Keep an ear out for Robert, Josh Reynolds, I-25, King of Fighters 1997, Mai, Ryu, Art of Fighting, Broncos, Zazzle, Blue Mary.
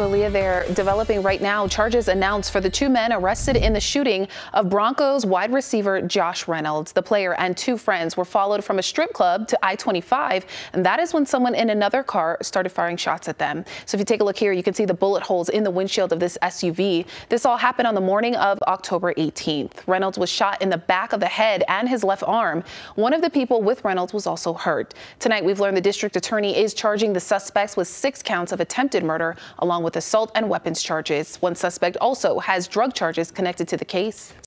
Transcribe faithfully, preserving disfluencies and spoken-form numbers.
Aaliyah, they're developing right now. Charges announced for the two men arrested in the shooting of Broncos wide receiver Josh Reynolds. The player and two friends were followed from a strip club to I twenty-five, and that is when someone in another car started firing shots at them. So if you take a look here, you can see the bullet holes in the windshield of this S U V. This all happened on the morning of October eighteenth. Reynolds was shot in the back of the head and his left arm. One of the people with Reynolds was also hurt. Tonight, we've learned the district attorney is charging the suspects with six counts of attempted murder, along with assault and weapons charges. One suspect also has drug charges connected to the case.